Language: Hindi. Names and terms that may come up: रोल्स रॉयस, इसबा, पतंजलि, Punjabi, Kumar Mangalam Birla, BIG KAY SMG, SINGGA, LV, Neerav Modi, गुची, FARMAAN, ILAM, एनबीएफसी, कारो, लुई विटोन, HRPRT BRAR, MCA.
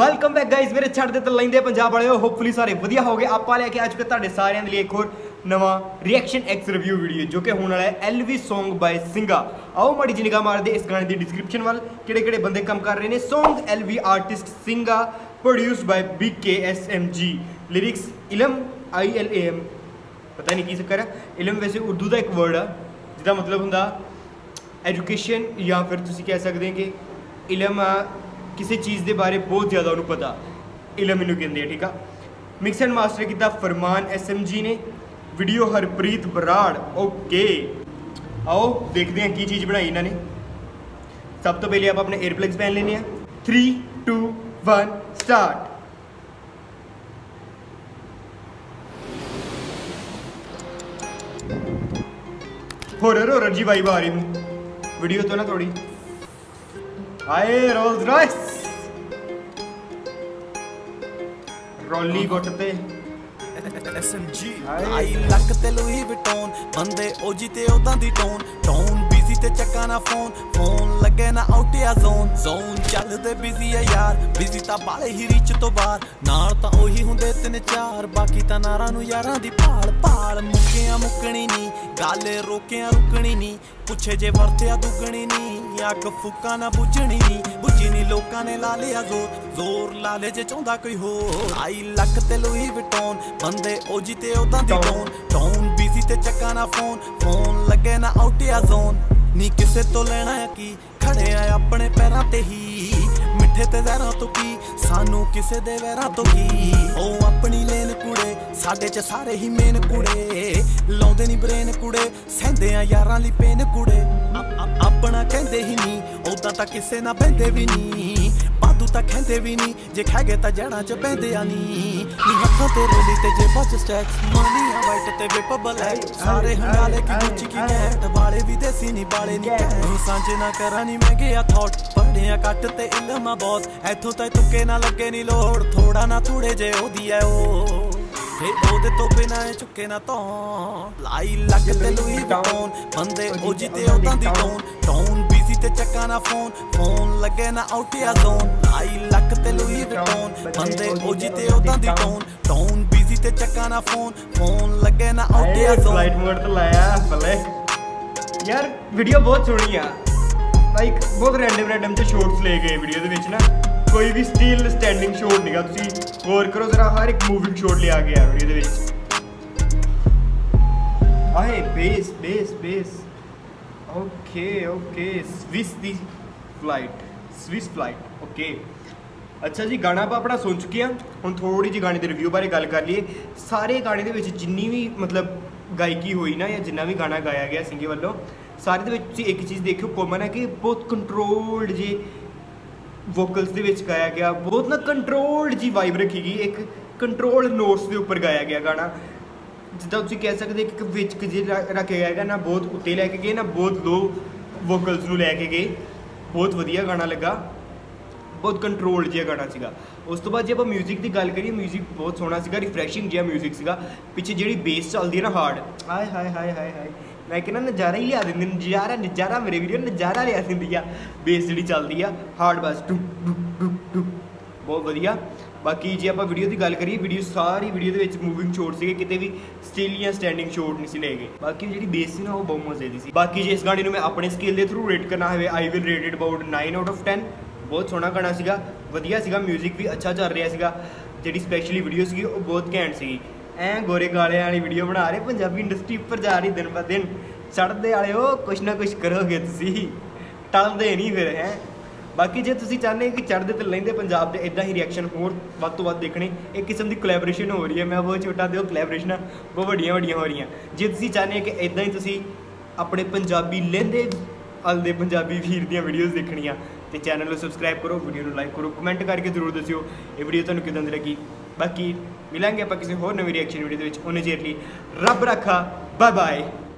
वेलकम बैक गाइज मेरे छड़ दे तलैंदे पंजाब वाले होपफुली सारे वधिया हो गए। आप लैके आज के तुहाडे सारियां दे लई इक होर नवा रिएक्शन एक्स रिव्यू वीडियो जो कि होने वाला है LV सॉन्ग बाय सिंगा। आओ माड़ी जी निगाह मारदे इस गाने की डिस्क्रिप्शन वाल किड़े-किड़े बंदे काम कर रहे हैं। सॉन्ग LV आर्टिस्ट सिंगा प्रोड्यूस्ड बाय बिग के SMG, लिरिक्स इलम ILAM, पता नहीं की चक्कर है। इलम वैसे उर्दू का एक वर्ड है जिसका मतलब होंगे एजुकेशन, या फिर तुम कह सकते हैं कि इलम किसी चीज़ के बारे बहुत ज़्यादा उन्होंने पता, इलम इनू कहते हैं। ठीक है, मिक्स एंड मास्टर किया फरमान SMG ने, वीडियो हरप्रीत बराड़। ओके, आओ देखते हैं की चीज़ बनाई इन्होंने। सब तो पहले आप अपने एयरप्लग्स पहन लेने हैं। 3 2 1 स्टार्ट। होरर जी वाइब आ रही हूँ वीडियो तो ना थोड़ी। आए रोल्स रॉयस रॉली गोटते SMG आई लक ते लुई विटोन, बंदे ओजी ते ओदां दी टोन। टोन बिजी ते चक्का ना फोन, फोन लगे ना आउट या जोन। जोन चलदे बिजी है यार, बिजी ता बाले ही रिच तो बाहर। नाल ता ओही हुंदे तीन चार, बाकी ता नारां नू यारां दी भाल भाल। मुक्कियां मुक्कणी नी, गाले रोकियां रुकणी नी, पुछे जे वरतिया दुगणी नी, अग फुका ना बुझणी नी। बुझी नी लोकां ने ला लिया जोर, जोर ला ले जे चाहुंदा कोई होर। आई लक ते लुई विटोन, बंदे ओजी ते ओदां दी टोन। टोन बिजी ते चक्का ना फोन, फोन लगे ना आउट या जोन। नी किसे तो लेना है की, खड़े आ अपने पैरां ते ही। मिठे ते ज़हरां तो की, सानू किसे दे वैरां तो की। ओ अपनी लेन कुड़े, साडे च सारे ही मेन कुड़े। लाउंदे नी ब्रेन कुड़े, सैंदे आ यारां लई पेन कुड़े। अपना कहते ही नहीं, ओदां तां किसे ना बहंदे भी नहीं। बादू तां कहते भी नहीं, जे खह गए तां जड़ां च बहंदे आ नहीं। हत्थां ते रोली ते जेबां च स्टैक्स, मानिया वाइट ते विप ब्लैक। सारे हंडाले की गुची की कैट, वाले भी देसी नी बाले नी कैट। सांझे ना करां नी मैं गया थॉट, पढ़िया कट ते इलमा बॉस। इथों तां तुके ना लगे नी लोड़, थोड़ा ना थोड़े जे ओदी ऐ ओ। ओदे तो बिना चुके ना तो लाई लक ते लुई विटोन, बंदे ओजी ते ओदां दी टोन। टोन बिजी ते चक्का ना फोन, फोन लगे ना आउट या जोन। लाई लक ते लुई विटोन, बंदे ओजी ते ओदां दी टोन। टोन बिजी ते चक्का ना फोन, फोन लगे ना आउट या जोन। फ्लाइट मोड तो लाया भले यार, वीडियो बहुत सोहनी है। लाइक बहुत रैंडम जो शॉट्स ले गए वीडियो दे विच ना, कोई भी स्टील स्टैंडिंग शॉट नहीं गा। तुसी गौर करो जरा, हर एक मूविंग शॉट लिया गया है वीडियो दे विच। आए bass bass bass. Okay okay, Swiss दी फ्लाइट, स्विस फ्लाइट। ओके अच्छा जी, गाना आप अपना सुन चुके हैं। हुण थोड़ी जी गाने दे रिव्यू बारे गल कर लिए। सारे गाने दे विच जिन्नी भी मतलब गायकी हुई ना, या जिन्ना भी गाना गाया गया सिंगे वालों, सारे दे विच एक चीज़ देखियो कॉमन है कि बहुत कंट्रोल्ड जी वोकल्स दे विच गाया गया। बहुत ना कंट्रोल्ड जी वाइब रखी गई, एक कंट्रोल्ड नोट्स के उपर गाया गया गाना। जिदा तुसीं कह सकते कि विच जी रखे गया है ना, बहुत उत्ते लैके गए ना, बहुत लो वोकल्स नूं लैके गए। बहुत वधिया गाना लगा, बहुत कंट्रोल्ड जिहा गाना सीगा। उस तो बाद जे आपां म्यूजिक की गल करिए, म्यूजिक बहुत सोहना सीगा, रिफ्रैशिंग जिहा म्यूजिक सीगा। पिछे जिहड़ी बेस चलदी है ना हार्ड, हाय हाय हाय हाय हाय, मैं कहना नज़ारा ही लिया देंगे। नज़ारा नज़ारा मेरे वीडियो नज़ारा लिया देंदी आ। बेस जी चलती है हार्ड बस, टुक टुक टुक टुक, बहुत वधिया। बाकी जे आप वीडियो की गल करिए, वीडियो सारी वीडियो के मूविंग शॉट से, कितने भी स्टिल या स्टैंडिंग शॉट नहीं सी ले गए। बाकी जी बेस से ना वो बहुत मजे की। बाकी जो इस गाने में मैं अपने स्केल के थ्रू रेट करना है, I will rate it about 9 out of 10। बहुत सोहना गाना सीगा, वधिया सीगा, म्यूजिक भी अच्छा चल रहा सीगा। जी स्पैशली वीडियो सी बहुत घैंट सी। ऐ गोरे गाले वाली वीडियो बना रहे, पंजाबी इंडस्ट्री पर जा रही दिन ब दिन। चढ़ते आए हो, कुछ ना कुछ करोगे तुसी, टलते नहीं फिर है। बाकी जे तुसी चाहते कि चढ़ते तो लैंदे पंजाब के इदा ही रिएक्शन होर वध तो वध देखने, एक किस्म की कोलैबोरेशन हो रही है। मैं वो छोटा तो कोलैबोरेशन बहुत वड्डियां वड्डियां हो रही हैं। जे तुसी चाहते कि इदा ही तुसी अपने पंजाबी लैंदे अलदे पंजाबी वीर दी वीडियोज़ देखनियां, तो चैनल सबसक्राइब करो, वीडियो को लाइक करो, कमेंट करके जरूर दस्सियो ये वीडियो तुहानूं किदां दी लगी। बाकी मिलेंगे आप किसी होर नवी रिएक्शन वीडियो के। उन्हें चेर रब रखा, बाय बाय।